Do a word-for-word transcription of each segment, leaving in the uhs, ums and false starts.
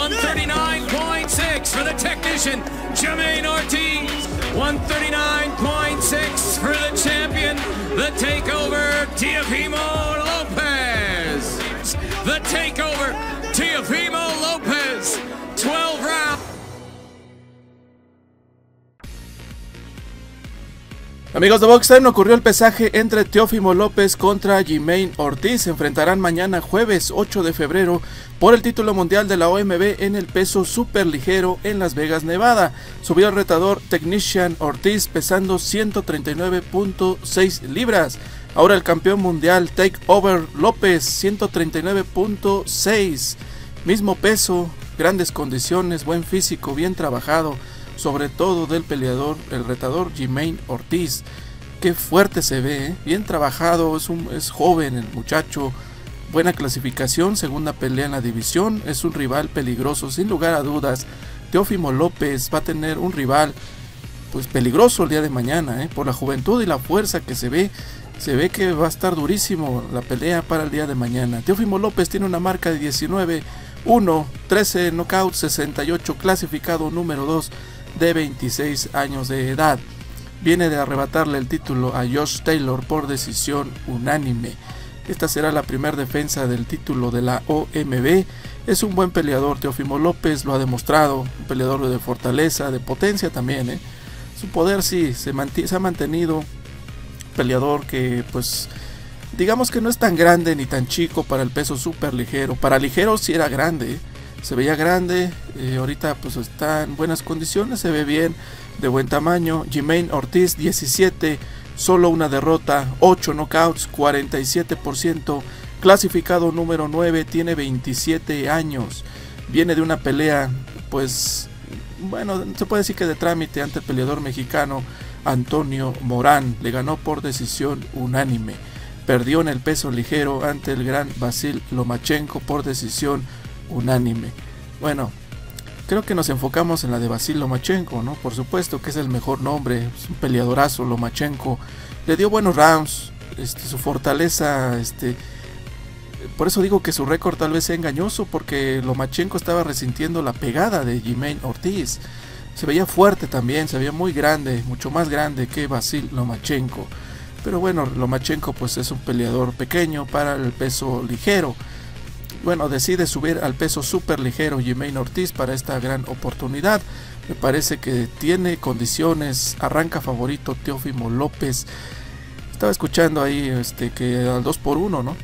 one thirty-nine point six for the technician, Jamaine Ortiz. one thirty-nine point six for the champion, the takeover, Teofimo Lopez. The takeover, Teofimo Lopez. twelve rounds. Amigos de Box Time, ocurrió el pesaje entre Teofimo López contra Jamaine Ortiz. Se enfrentarán mañana jueves ocho de febrero por el título mundial de la O M B en el peso superligero en Las Vegas, Nevada. Subió el retador Technician Ortiz pesando ciento treinta y nueve punto seis libras. Ahora el campeón mundial Takeover López ciento treinta y nueve punto seis. Mismo peso, grandes condiciones, buen físico, bien trabajado. Sobre todo del peleador, el retador Jamaine Ortiz. Qué fuerte se ve, ¿eh? Bien trabajado, es, un, es joven el muchacho. Buena clasificación, segunda pelea en la división. Es un rival peligroso, sin lugar a dudas. Teofimo López va a tener un rival pues peligroso el día de mañana, ¿eh? Por la juventud y la fuerza que se ve. Se ve que va a estar durísimo la pelea para el día de mañana. Teofimo López tiene una marca de diecinueve uno, trece knockouts, sesenta y ocho clasificado número dos. De veintiséis años de edad, viene de arrebatarle el título a Josh Taylor por decisión unánime. Esta será la primera defensa del título de la O M B. Es un buen peleador, Teofimo López lo ha demostrado, un peleador de fortaleza, de potencia también, ¿eh? Su poder sí, se, se ha mantenido, peleador que pues digamos que no es tan grande ni tan chico para el peso súper ligero. Para ligero sí era grande, ¿eh? Se veía grande, eh, ahorita pues está en buenas condiciones, se ve bien, de buen tamaño. Jamaine Ortiz diecisiete, solo una derrota, ocho knockouts, cuarenta y siete por ciento, clasificado número nueve, tiene veintisiete años. Viene de una pelea, pues, bueno, se puede decir que de trámite ante el peleador mexicano Antonio Morán, le ganó por decisión unánime. Perdió en el peso ligero ante el gran Vasiliy Lomachenko por decisión unánime. Bueno, creo que nos enfocamos en la de Vasiliy Lomachenko, ¿no? Por supuesto que es el mejor nombre, es un peleadorazo Lomachenko, le dio buenos rounds, este, su fortaleza, este, por eso digo que su récord tal vez sea engañoso, porque Lomachenko estaba resintiendo la pegada de Jamaine Ortiz, se veía fuerte también, se veía muy grande, mucho más grande que Vasiliy Lomachenko, pero bueno, Lomachenko pues es un peleador pequeño para el peso ligero. Bueno, decide subir al peso súper ligero Jamaine Ortiz para esta gran oportunidad. Me parece que tiene condiciones. Arranca favorito Teofimo López. Estaba escuchando ahí este, que al dos por uno, ¿no?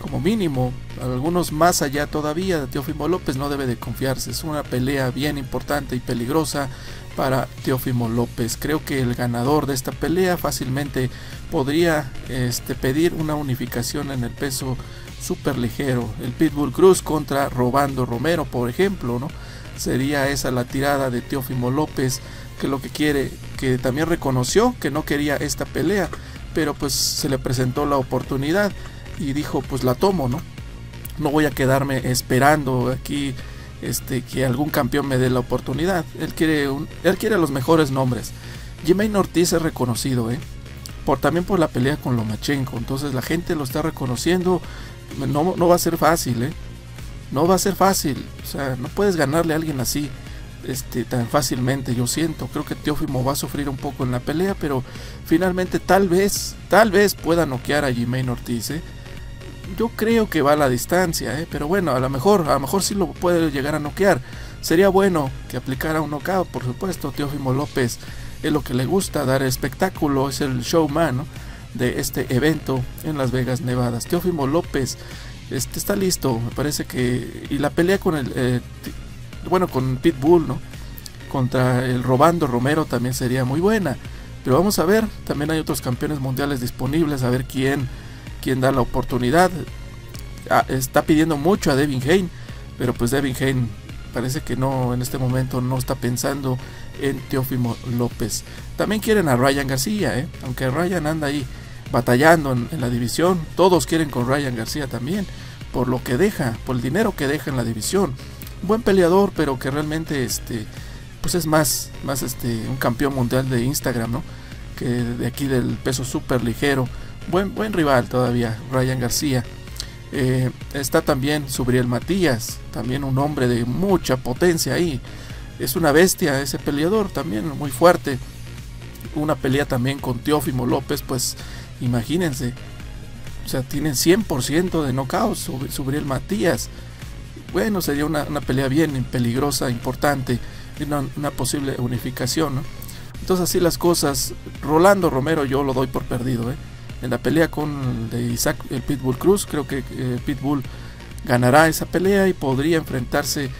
Como mínimo, algunos más allá todavía de Teofimo López no debe de confiarse. Es una pelea bien importante y peligrosa para Teofimo López. Creo que el ganador de esta pelea fácilmente podría este, pedir una unificación en el peso super ligero, el Pitbull Cruz contra Rolando Romero, por ejemplo, ¿no? Sería esa la tirada de Teofimo López, que lo que quiere, que también reconoció que no quería esta pelea, pero pues se le presentó la oportunidad y dijo, pues la tomo, ¿no? No voy a quedarme esperando aquí este, que algún campeón me dé la oportunidad. Él quiere, un, él quiere los mejores nombres. Jamaine Ortiz es reconocido, ¿eh? Por, también por la pelea con Lomachenko, entonces la gente lo está reconociendo. No, no va a ser fácil, ¿eh? No va a ser fácil. O sea, no puedes ganarle a alguien así este, tan fácilmente, yo siento. Creo que Teofimo va a sufrir un poco en la pelea, pero finalmente tal vez, tal vez pueda noquear a Jamaine Ortiz, ¿eh? Yo creo que va a la distancia, ¿eh? Pero bueno, a lo mejor, a lo mejor sí lo puede llegar a noquear. Sería bueno que aplicara un knockout, por supuesto. Teofimo López es lo que le gusta, dar espectáculo, es el showman, ¿no? De este evento en Las Vegas, Nevada. Teofimo López este, está listo, me parece que. Y la pelea con el. Eh, bueno, con Pitbull, ¿no? Contra el Rolando Romero también sería muy buena. Pero vamos a ver, también hay otros campeones mundiales disponibles, a ver quién, quién da la oportunidad. Ah, está pidiendo mucho a Devin Haney, pero pues Devin Haney parece que no, en este momento no está pensando en Teofimo López. También quieren a Ryan García, ¿eh? Aunque Ryan anda ahí batallando en, en la división, todos quieren con Ryan García también, por lo que deja, por el dinero que deja en la división. Un buen peleador, pero que realmente este, pues es más, más este, un campeón mundial de Instagram, ¿no? Que de aquí del peso súper ligero. Buen, buen rival todavía, Ryan García. Eh, está también Subriel Matías, también un hombre de mucha potencia ahí. Es una bestia ese peleador, también muy fuerte. Una pelea también con Teofimo López, pues imagínense. O sea, tienen cien por ciento de knockout Subriel Matías. Bueno, sería una, una pelea bien peligrosa, importante. Una, una posible unificación, ¿no? Entonces, así las cosas. Rolando Romero yo lo doy por perdido, ¿eh? En la pelea con el de Isaac, el Pitbull Cruz, creo que eh, Pitbull ganará esa pelea y podría enfrentarse eh,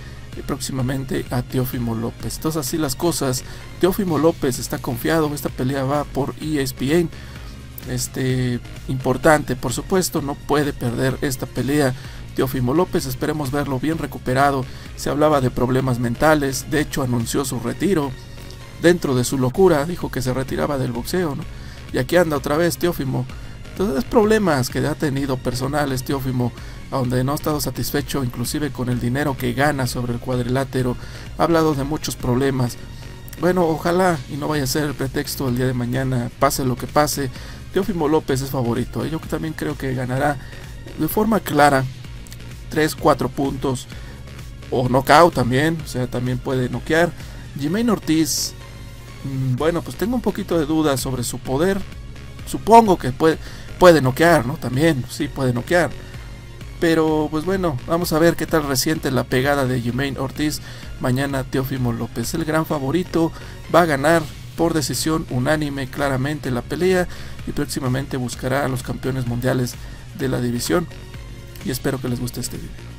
próximamente a Teofimo López. Entonces, así las cosas. Teofimo López está confiado. Esta pelea va por E S P N. Este, importante, por supuesto, no puede perder esta pelea. Teofimo López, esperemos verlo bien recuperado. Se hablaba de problemas mentales, de hecho anunció su retiro. Dentro de su locura dijo que se retiraba del boxeo, ¿no? Y aquí anda otra vez Teofimo. Entonces, problemas que ha tenido personales Teofimo, donde no ha estado satisfecho inclusive con el dinero que gana sobre el cuadrilátero. Ha hablado de muchos problemas. Bueno, ojalá y no vaya a ser el pretexto el día de mañana, pase lo que pase. Teofimo López es favorito, ¿eh? Yo también creo que ganará de forma clara, tres, cuatro puntos o knockout también, o sea, también puede noquear. Jamaine Ortiz, mmm, bueno, pues tengo un poquito de dudas sobre su poder. Supongo que puede, puede noquear, ¿no? También, sí, puede noquear. Pero, pues bueno, vamos a ver qué tal resiente la pegada de Jamaine Ortiz. Mañana Teofimo López, el gran favorito, va a ganar por decisión unánime claramente la pelea y próximamente buscará a los campeones mundiales de la división. Y espero que les guste este video.